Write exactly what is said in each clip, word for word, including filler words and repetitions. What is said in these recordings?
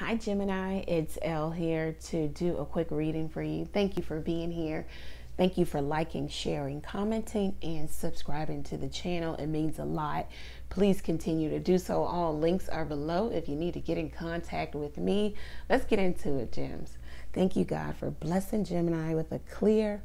Hi Gemini, it's Elle here to do a quick reading for you. Thank you for being here. Thank you for liking, sharing, commenting, and subscribing to the channel. It means a lot. Please continue to do so. All links are below if you need to get in contact with me. Let's get into it, Gems. Thank you, God, for blessing Gemini with a clear,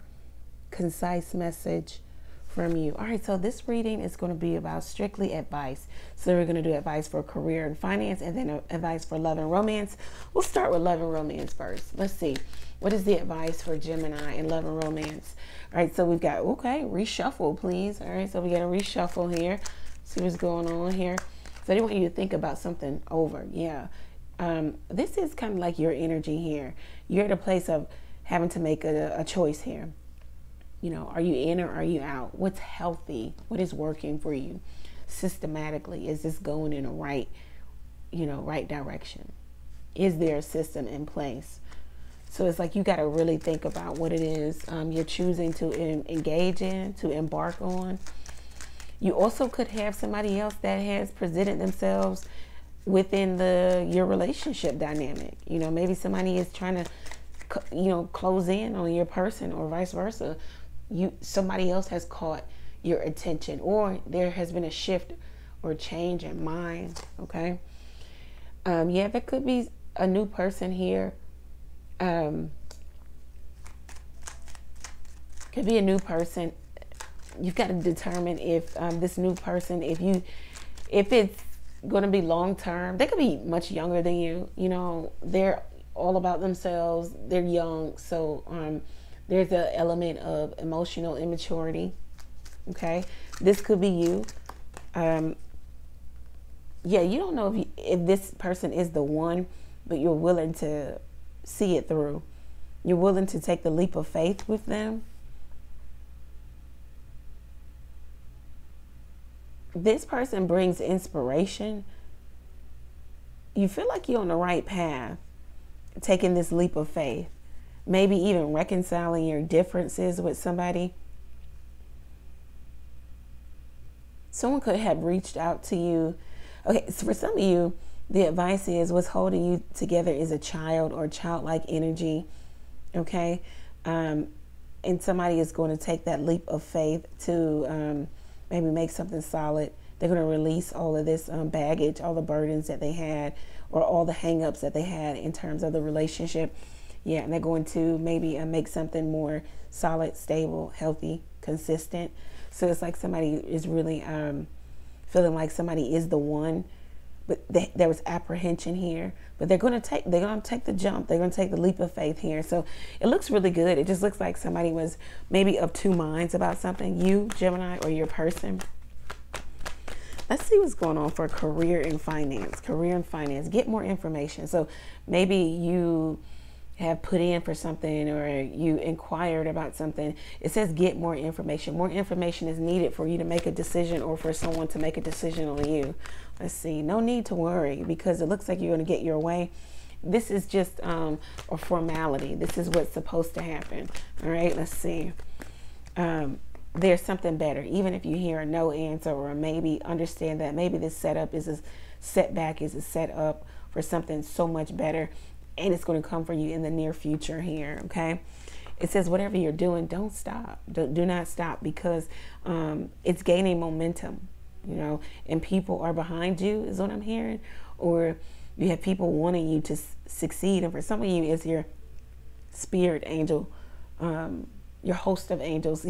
concise message from you. All right, so this reading is going to be about strictly advice. So we're going to do advice for career and finance, and then advice for love and romance. We'll start with love and romance first. Let's see, what is the advice for Gemini and love and romance? All right, so we've got, okay, reshuffle please. All right, so we got a reshuffle here. See what's going on here. So they want you to think about something over. Yeah, um this is kind of like your energy here. You're at a place of having to make a, a choice here. You know, are you in or are you out? What's healthy? What is working for you? Systematically, is this going in the right, you know, right direction? Is there a system in place? So it's like you got to really think about what it is um, you're choosing to in, engage in, to embark on. You also could have somebody else that has presented themselves within the your relationship dynamic. You know, maybe somebody is trying to, you know, close in on your person, or vice versa. You, somebody else has caught your attention, or there has been a shift or change in mind. Okay. Um, yeah, there could be a new person here. Um, could be a new person. You've got to determine if um, this new person, if you, if it's going to be long term. They could be much younger than you. You know, they're all about themselves. They're young, so um, there's an element of emotional immaturity. Okay, this could be you. Um, yeah, you don't know if, you, if this person is the one, but you're willing to see it through. You're willing to take the leap of faith with them. This person brings inspiration. You feel like you're on the right path, taking this leap of faith, maybe even reconciling your differences with somebody. Someone could have reached out to you. Okay, so for some of you, the advice is what's holding you together is a child or childlike energy. Okay, um, and somebody is going to take that leap of faith to um, maybe make something solid. They're going to release all of this um, baggage, all the burdens that they had, or all the hangups that they had in terms of the relationship. Yeah, and they're going to maybe uh, make something more solid, stable, healthy, consistent. So it's like somebody is really um, feeling like somebody is the one, but they, there was apprehension here. But they're going to take, they're going to take the jump. They're going to take the leap of faith here. So it looks really good. It just looks like somebody was maybe of two minds about something. You, Gemini, or your person. Let's see what's going on for career and finance. Career and finance. Get more information. So maybe you have put in for something, or you inquired about something. It says get more information. More information is needed for you to make a decision, or for someone to make a decision on you. Let's see. No need to worry, because it looks like you're going to get your way. This is just um, a formality. This is what's supposed to happen. All right. Let's see. Um, There's something better. Even if you hear a no answer or a maybe, understand that maybe this setup is a setback, is a setup for something so much better, and it's going to come for you in the near future here. Okay, it says whatever you're doing, don't stop. Do, do not stop, because um it's gaining momentum, you know, and people are behind you is what I'm hearing, or you have people wanting you to succeed. And for some of you, it's your spirit angel, um your host of angels,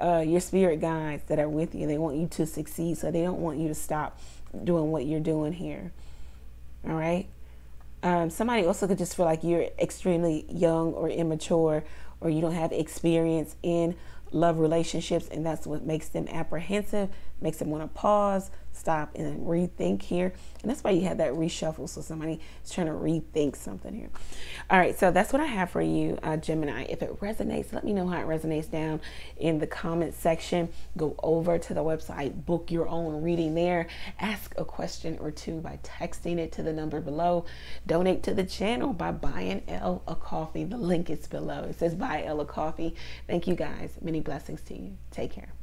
uh, your spirit guides that are with you. They want you to succeed, so they don't want you to stop doing what you're doing here. All right. Um, somebody also could just feel like you're extremely young or immature, or you don't have experience in love relationships, and that's what makes them apprehensive, makes them want to pause, stop, and rethink here. And that's why you had that reshuffle. So somebody is trying to rethink something here. All right, so that's what I have for you, uh, Gemini. If it resonates, let me know how it resonates down in the comment section. Go over to the website, book your own reading there, ask a question or two by texting it to the number below, donate to the channel by buying Elle a coffee. The link is below. It says buy Elle a coffee. Thank you guys, many blessings to you. Take care.